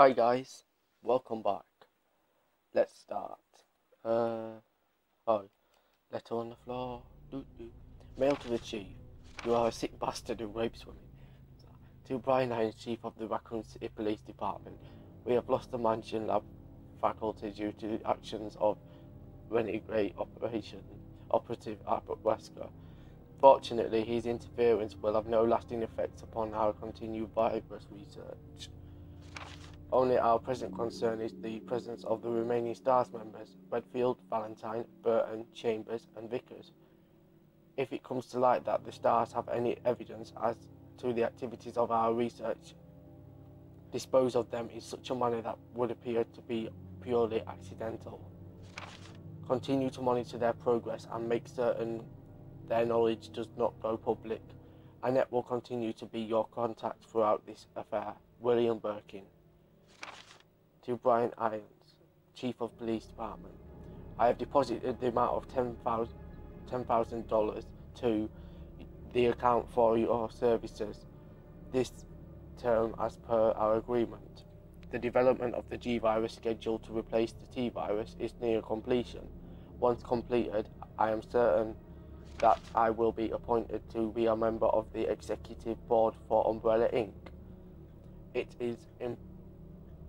Hi guys, welcome back. Let's start. Letter on the floor. Mail to the chief. You are a sick bastard who rapes women. To Brian Irons, chief of the Raccoon City Police Department. We have lost the Mansion Lab faculty due to the actions of renegade operative Albert Wesker. Fortunately, his interference will have no lasting effects upon our continued virus research. Only our present concern is the presence of the remaining STARS members, Redfield, Valentine, Burton, Chambers and Vickers. If it comes to light that the STARS have any evidence as to the activities of our research, dispose of them in such a manner that would appear to be purely accidental. Continue to monitor their progress and make certain their knowledge does not go public. Annette will continue to be your contact throughout this affair. William Birkin. To Brian Irons, Chief of Police Department. I have deposited the amount of $10,000 to the account for your services this term as per our agreement. The development of the G-Virus scheduled to replace the T-Virus is near completion. Once completed, I am certain that I will be appointed to be a member of the Executive Board for Umbrella Inc. It is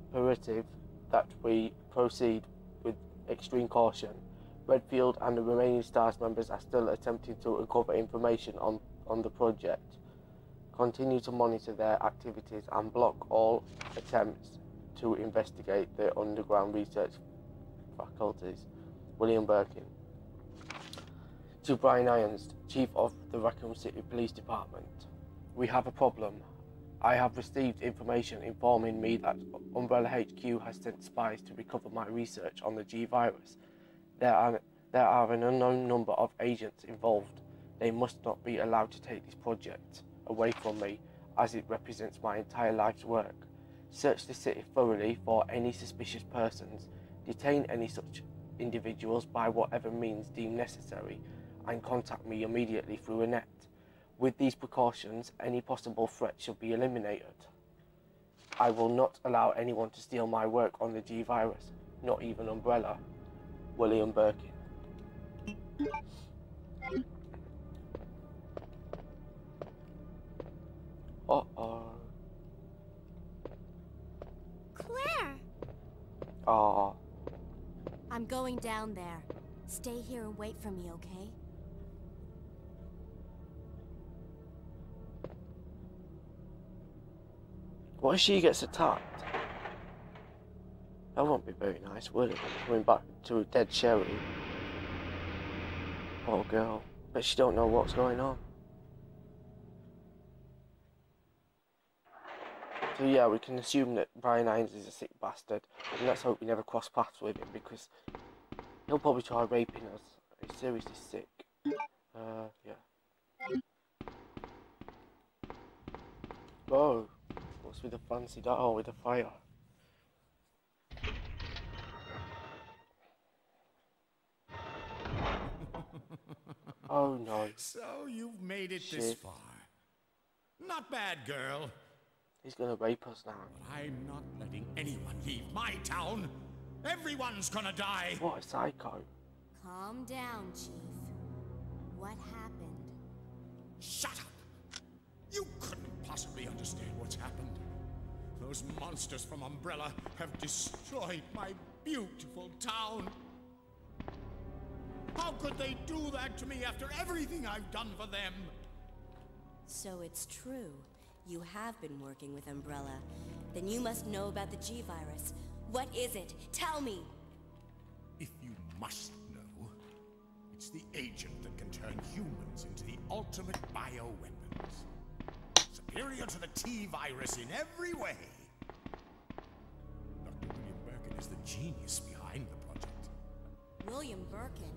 imperative that we proceed with extreme caution. Redfield and the remaining STARS members are still attempting to recover information on the project. Continue to monitor their activities and block all attempts to investigate the underground research faculties. William Birkin. To Brian Irons, Chief of the Raccoon City Police Department. We have a problem. I have received information informing me that Umbrella HQ has sent spies to recover my research on the G-Virus. There are an unknown number of agents involved. They must not be allowed to take this project away from me, as it represents my entire life's work. Search the city thoroughly for any suspicious persons. Detain any such individuals by whatever means deemed necessary, and contact me immediately through Annette. With these precautions, any possible threat should be eliminated. I will not allow anyone to steal my work on the G-Virus, not even Umbrella. William Birkin. Claire! Oh. I'm going down there. Stay here and wait for me, okay? What if she gets attacked? That won't be very nice, will it? Coming back to a dead Sherry. Poor girl. But she don't know what's going on. So yeah, we can assume that Brian Irons is a sick bastard. And let's hope we never cross paths with him, because he'll probably try raping us. He's seriously sick. Yeah. Whoa. What's with the fancy dart? Oh, with the fire. Oh no. So you've made it this far. Not bad, girl. He's gonna rape us now. But I'm not letting anyone leave my town. Everyone's gonna die. What a psycho. Calm down, Chief. What happened? Shut up. You couldn't possibly understand what's happened. Those monsters from Umbrella have destroyed my beautiful town. How could they do that to me after everything I've done for them? So it's true. You have been working with Umbrella. Then you must know about the G-Virus. What is it? Tell me! If you must know, it's the agent that can turn humans into the ultimate bioweapons. Superior to the T-Virus in every way. Dr. William Birkin is the genius behind the project. William Birkin?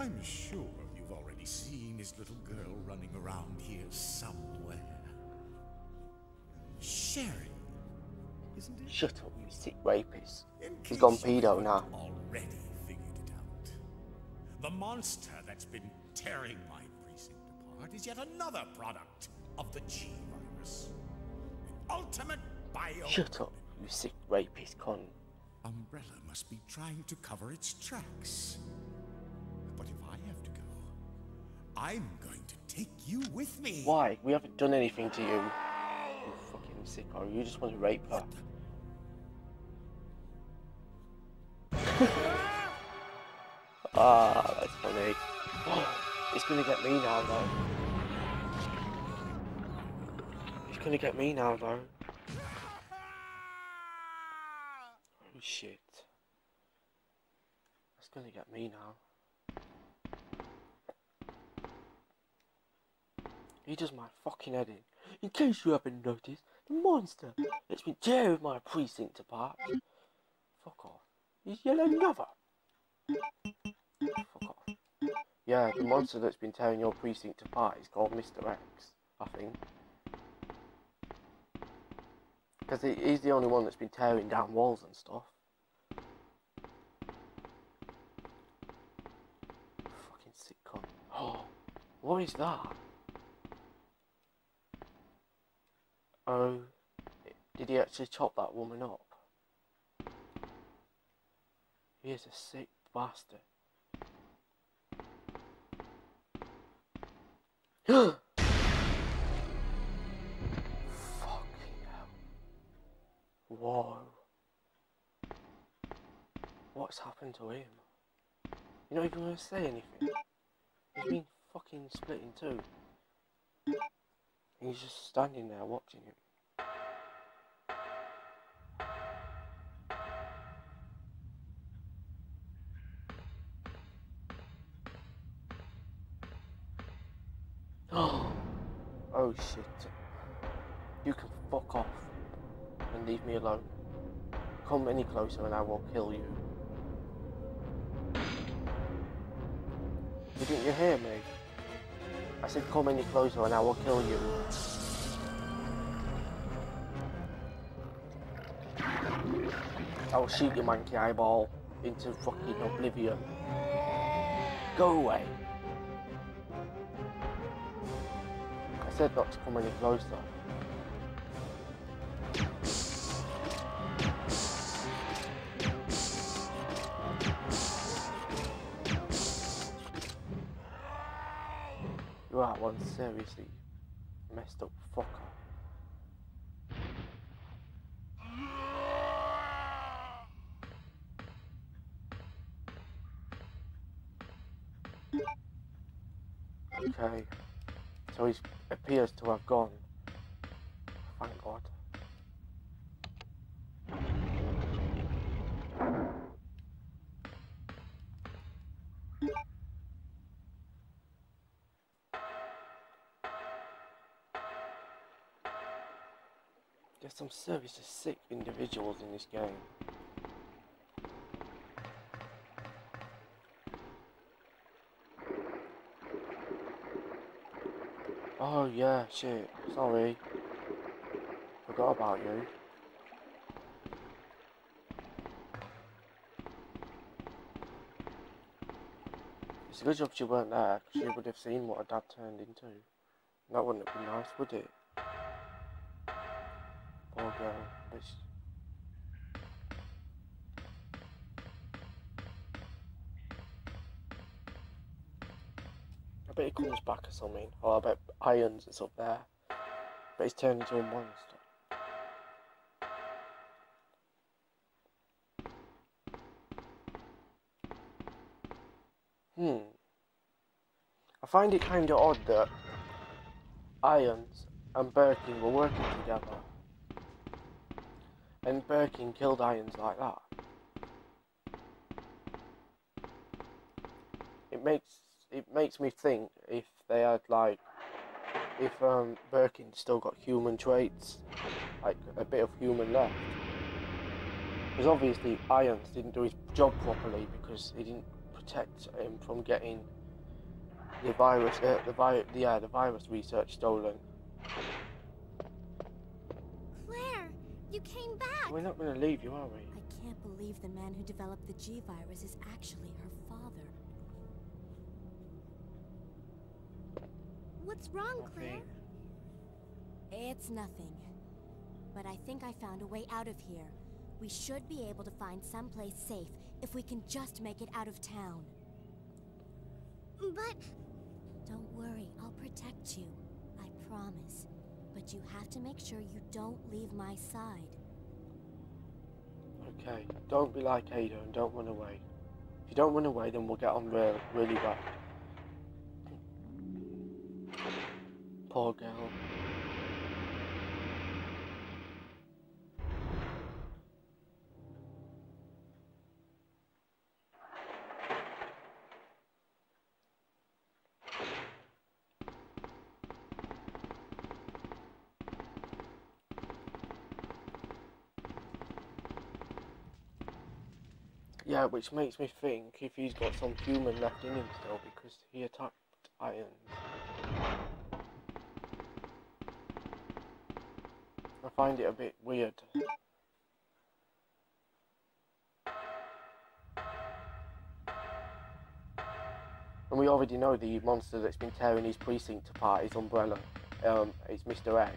I'm sure you've already seen his little girl running around here somewhere. Sherry, isn't it? Shut up, you sick rapist. He's gone pedo now. Already figured it out. The monster that's been tearing my precinct apart is yet another product of the G-Virus. Ultimate bio. Shut up. You sick rapist con. Umbrella must be trying to cover its tracks. But if I have to go, I'm going to take you with me. Why? We haven't done anything to you. You fucking sicko. You just want to rape her. Ah, that's funny. It's gonna get me now, though. It's gonna get me now, though. Oh shit! It's gonna get me now. He does my fucking head in. In case you haven't noticed, the monster that's been tearing my precinct apart. Fuck off. He's yelling lover. Fuck off. Yeah, the monster that's been tearing your precinct apart is called Mr. X, I think. Because he's the only one that's been tearing down walls and stuff. Fucking sick cunt. Oh, what is that? Oh, did he actually chop that woman up? He is a sick bastard. Fucking hell. Whoa. What's happened to him? You're not even going to say anything. He's been fucking split in two. And he's just standing there watching him. Oh shit, you can fuck off and leave me alone. Come any closer and I will kill you. Didn't you hear me? I said come any closer and I will kill you. I will shoot your monkey eyeball into fucking oblivion. Go away. I said not to come any closer. You are one seriously messed up fucker. Okay. So he appears to have gone. Thank God. There's some seriously sick individuals in this game. Oh yeah, shit, sorry. Forgot about you. It's a good job she weren't there, because she would have seen what her dad turned into. That wouldn't have been nice, would it? Poor girl, but she... I bet he comes back or something. Oh, I bet Irons is up there. But he's turned into a monster. I find it kind of odd that Irons and Birkin were working together. And Birkin killed Irons like that. It makes me think if they had like, if Birkin still got human traits, like a bit of human left. Because obviously Irons didn't do his job properly because he didn't protect him from getting the virus, the virus research stolen. Claire, you came back. We're not going to leave you, are we? I can't believe the man who developed the G-Virus is actually her father. What's wrong, Claire? Nothing. It's nothing. But I think I found a way out of here. We should be able to find someplace safe if we can just make it out of town. But... Don't worry, I'll protect you. I promise. But you have to make sure you don't leave my side. Okay, don't be like Ada and don't run away. If you don't run away, then we'll get on really well. Poor girl. Yeah, which makes me think if he's got some human left in him still, because he attacked Irons. I find it a bit weird. And we already know the monster that's been tearing his precinct apart is Umbrella. It's Mr. X.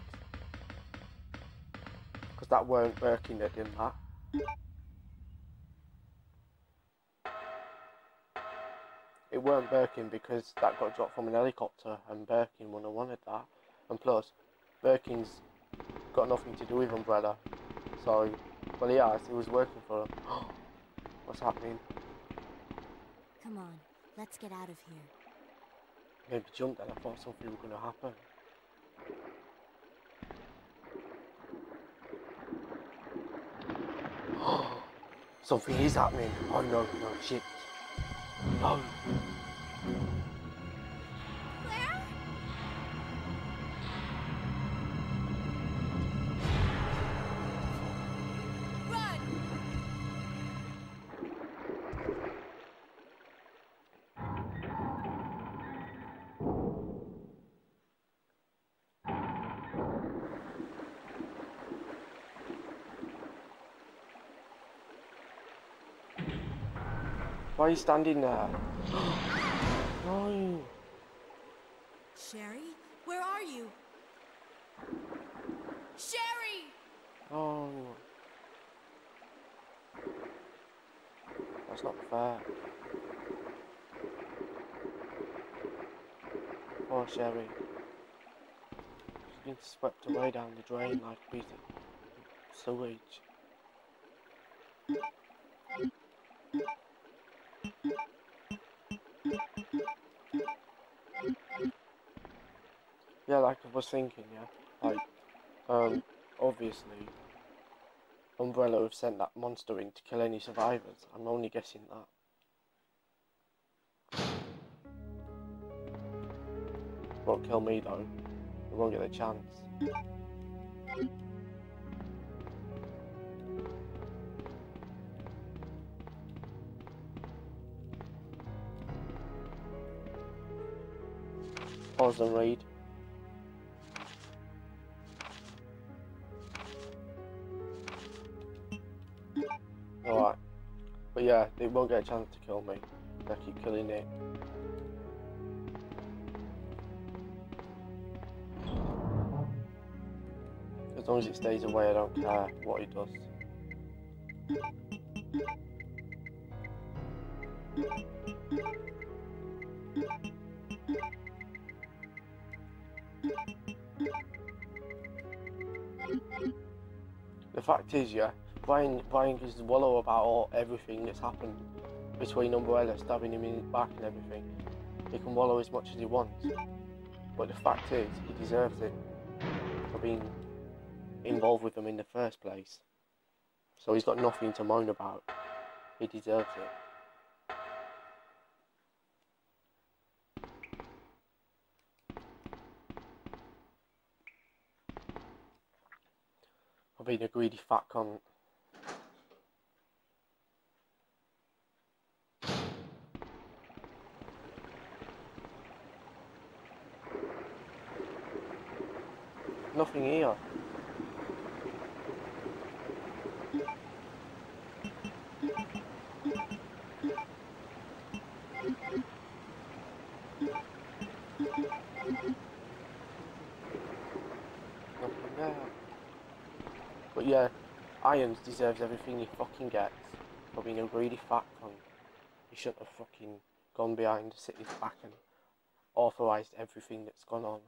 Because that weren't Birkin that did that. It weren't Birkin because that got dropped from an helicopter and Birkin wouldn't have wanted that. And plus, Birkin's got nothing to do with Umbrella. So, well yeah, he was working for him. What's happening? Come on, let's get out of here. Maybe jump then, I thought something was going to happen. Something is happening. Oh no, no, shit. No. Claire? Run! Why are you standing there? No. Sherry, where are you? Sherry! Oh. That's not fair. Poor Sherry. She's been swept away down the drain like a piece of sewage. Yeah, like I was thinking, yeah, like, obviously, Umbrella have sent that monster in to kill any survivors. I'm only guessing that. Won't kill me though, they won't get a chance. Pause and read. Alright, but yeah, they won't get a chance to kill me. They keep killing it. As long as it stays away, I don't care what it does. The fact is, yeah, Brian gives the wallow about everything that's happened between Umbrella stabbing him in his back and everything. He can wallow as much as he wants, but the fact is, he deserves it for being involved with them in the first place. So he's got nothing to moan about. He deserves it. I've been a greedy fat cunt. Nothing here. Nothing there. Irons deserves everything he fucking gets for being a greedy fat punk. He shouldn't have fucking gone behind the city's back and authorised everything that's gone on.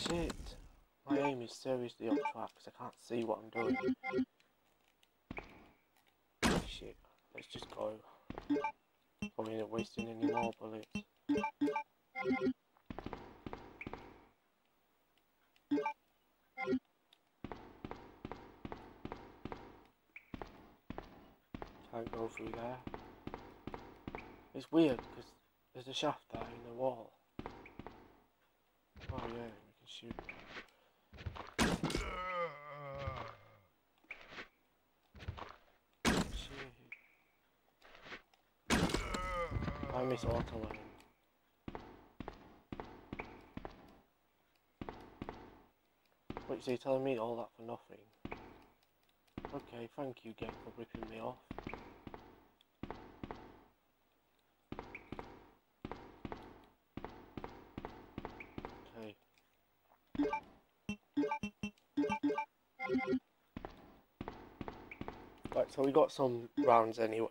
Shit. My aim is seriously on track because I can't see what I'm doing. Shit. Let's just go. I'm not wasting any more bullets. Can't go through there. It's weird because there's a shaft there in the wall. Oh yeah, we can shoot. I miss auto aim. Wait, so you're telling me all that for nothing? Okay, thank you game for ripping me off. Okay. Right, so we got some rounds anyway.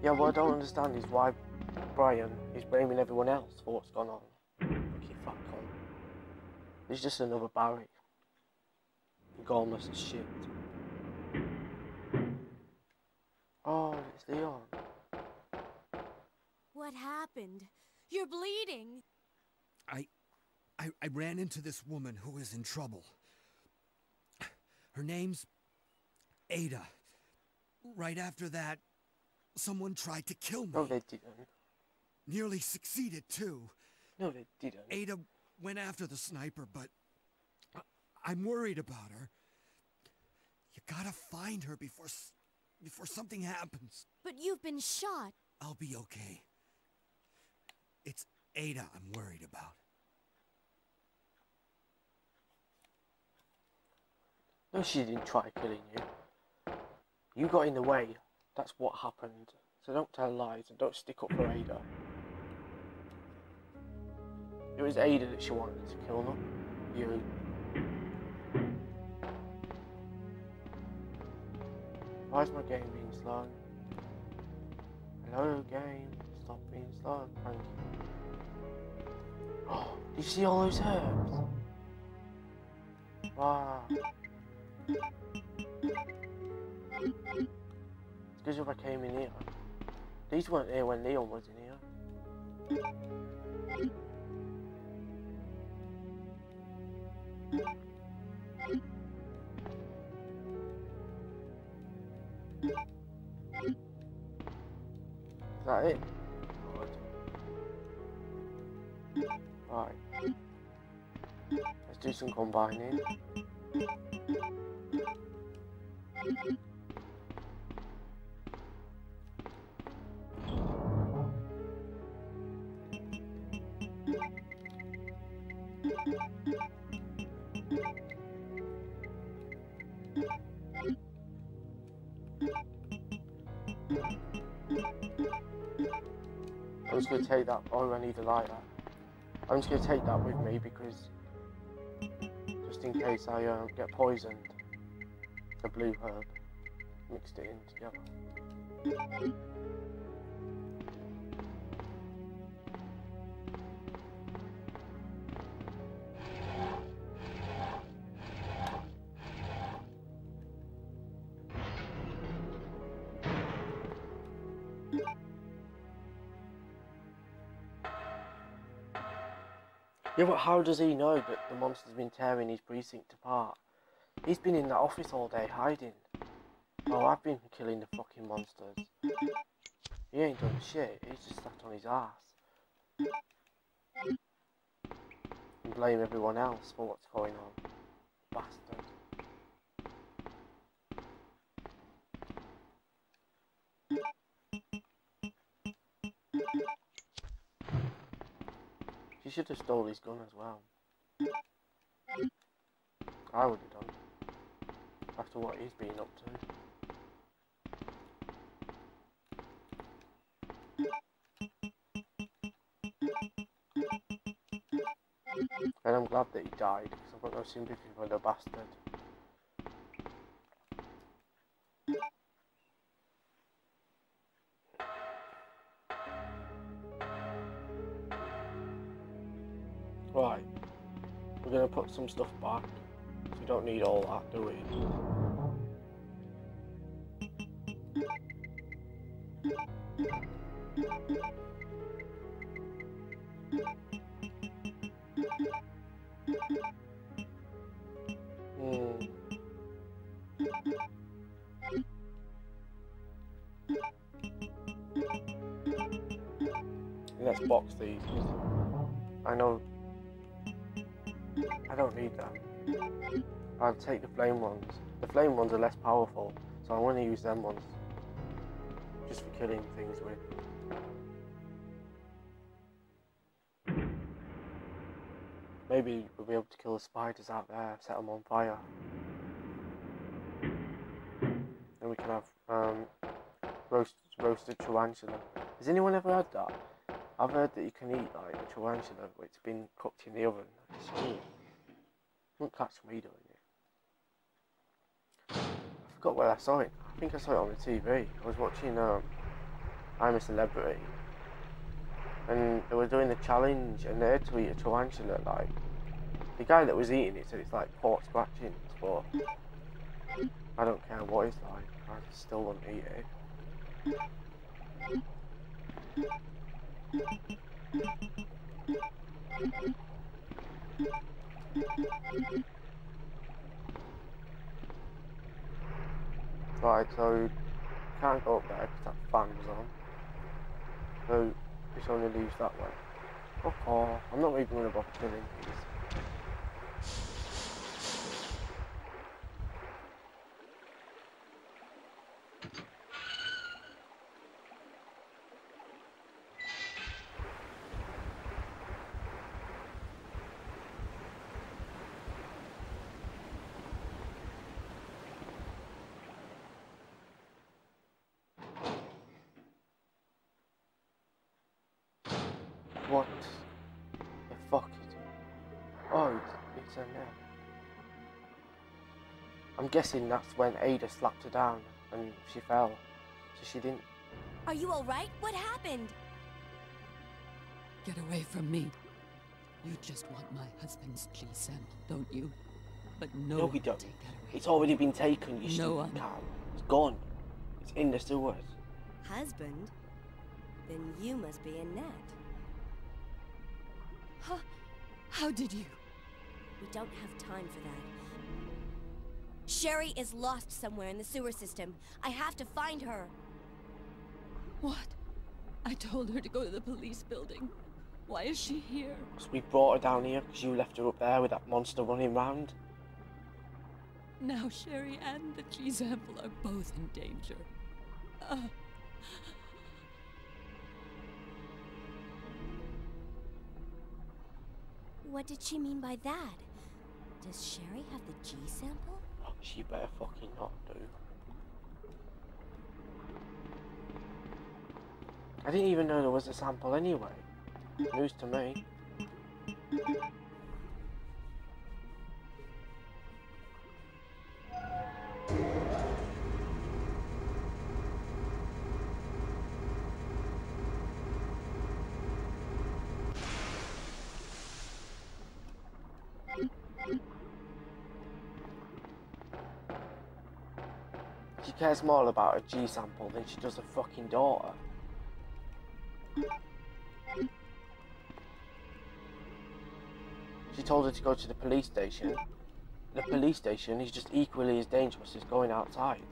Yeah, what I don't understand is why Brian is blaming everyone else for what's gone on. Fucking fuck on. He's just another Barry. Regardless of shit. Oh, it's Leon. What happened? You're bleeding. I ran into this woman who is in trouble. Her name's Ada. Right after that, someone tried to kill me. No, they didn't. Nearly succeeded, too. No, they didn't. Ada went after the sniper, but I'm worried about her. You gotta find her before something happens. But you've been shot. I'll be okay. It's Ada I'm worried about. No, she didn't try killing you. You got in the way. That's what happened. So don't tell lies and don't stick up for Ada. It was Ada that she wanted to kill them. You. Why is my game being slow? Hello game, stop being slow. Thank you. Oh, did you see all those herbs? Wow. It's because if I came in here, these weren't here when Leon was in here. Is that it? Good. Right. Let's do some combining. I'm just going to take that. Oh, I need a lighter. I'm just going to take that with me because just in case I get poisoned. The blue herb. Mixed it in together. Yeah, but how does he know that the monster's been tearing his precinct apart? He's been in that office all day hiding. Oh, I've been killing the fucking monsters. He ain't done shit, he's just sat on his ass. And blame everyone else for what's going on. Bastard. She should have stole his gun as well. I would have done. After what he's been up to. And I'm glad that he died, because I've got no sympathy for the bastard. Right, we're going to put some stuff back, so we don't need all that, do we? Let's box these, I know. I don't need them. I'll take the flame ones. The flame ones are less powerful, so I want to use them ones. Just for killing things with. Maybe we'll be able to kill the spiders out there, set them on fire. Then we can have roasted tarantula. Has anyone ever had that? I've heard that you can eat like a tarantula, but it's been cooked in the oven. It's cool. Won't catch me doing it. I forgot where I saw it. I think I saw it on the TV. I was watching I'm a Celebrity, and they were doing the challenge, and they had to eat a tarantula. Like, the guy that was eating it said it's like pork scratchings, but I don't care what it's like. I still won't eat it. Right, so can't go up there because that fan was on. So it's only leaves that way. Oh, I'm not even going to bother killing these. What the fuck is it? Oh, it's Annette. I'm guessing that's when Ada slapped her down and she fell. So she didn't. Are you alright? What happened? Get away from me. You just want my husband's G sample, don't you? But no, we don't. Take that away. It's already been taken, you stupid cow. It's gone. It's in the sewers. Husband? Then you must be Annette. How did you? We don't have time for that. Sherry is lost somewhere in the sewer system. I have to find her. What? I told her to go to the police building. Why is she here? Because we brought her down here because you left her up there with that monster running round. Now Sherry and the G-Sample are both in danger. What did she mean by that? Does Sherry have the G sample? Oh, she better fucking not do. I didn't even know there was a sample anyway. News to me. She cares more about her G sample than she does her fucking daughter. She told her to go to the police station. The police station is just equally as dangerous as going outside.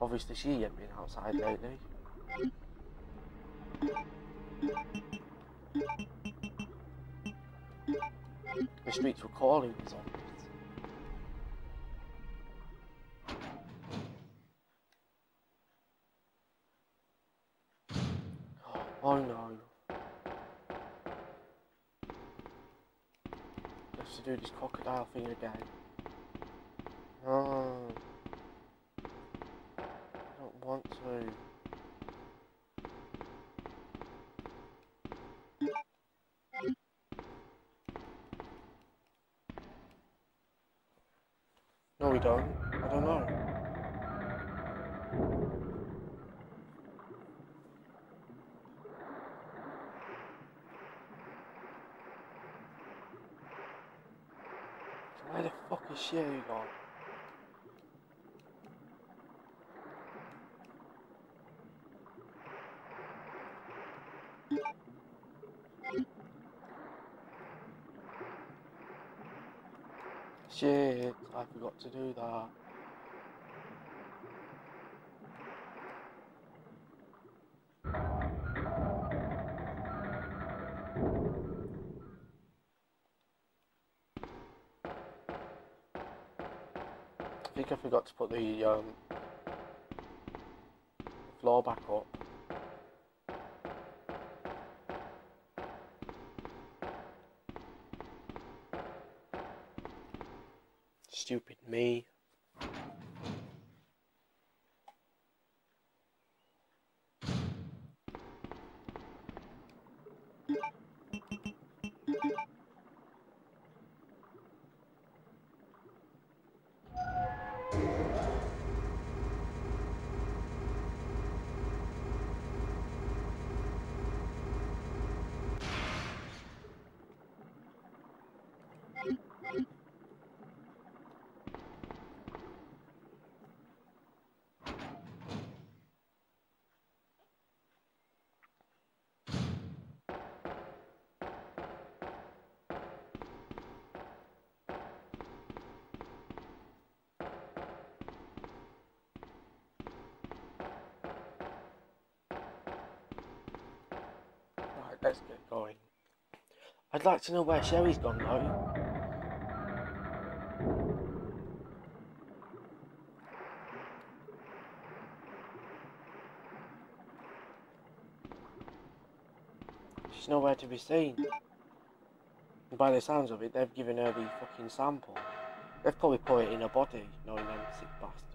Obviously she ain't been outside lately. The streets were calling for zombies. Oh no. have to do this crocodile thing again. No. I don't want to. No, we don't. I don't know. Where the fuck is Sherry gone? Shit, I forgot to do that. I think I forgot to put the floor back up. Stupid me. Let's get going. I'd like to know where Sherry's gone though. She's nowhere to be seen. And by the sounds of it, they've given her the fucking sample. They've probably put it in her body, knowing them sick bastards.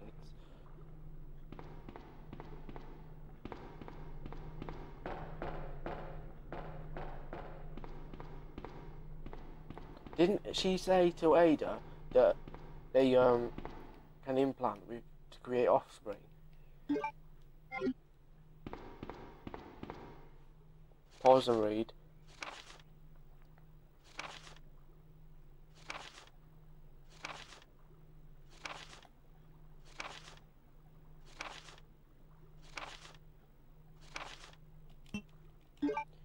Didn't she say to Ada that they can implant with to create offspring? Pause and read.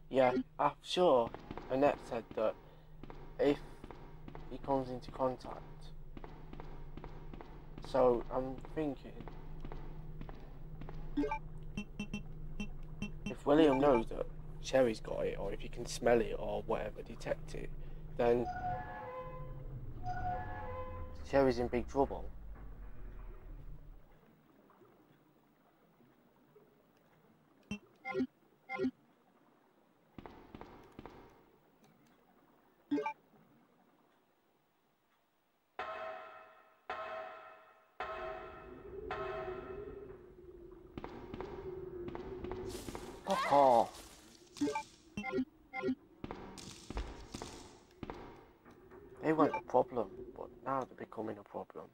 Yeah, I'm sure Annette said that if he comes into contact. So I'm thinking, if William knows that Sherry's got it, or if he can smell it or whatever, detect it, then Sherry's in big trouble. Oh. They weren't a problem, but now they're becoming a problem.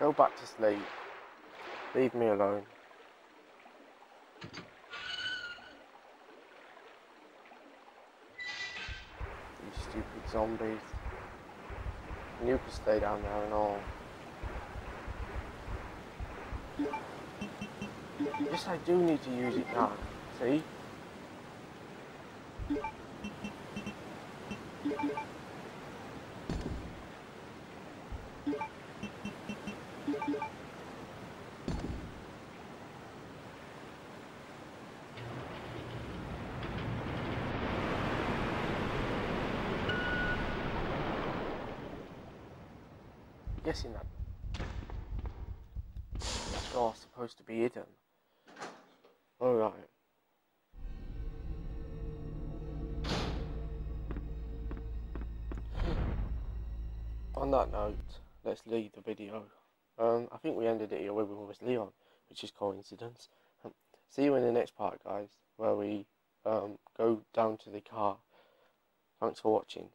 Go back to sleep. Leave me alone. Zombies. And you could stay down there and all. Yes, I do need to use it now. See? guessing that that's not supposed to be hidden. Alright. On that note, let's leave the video. I think we ended it here with Leon, which is coincidence. See you in the next part, guys, where we go down to the car. Thanks for watching.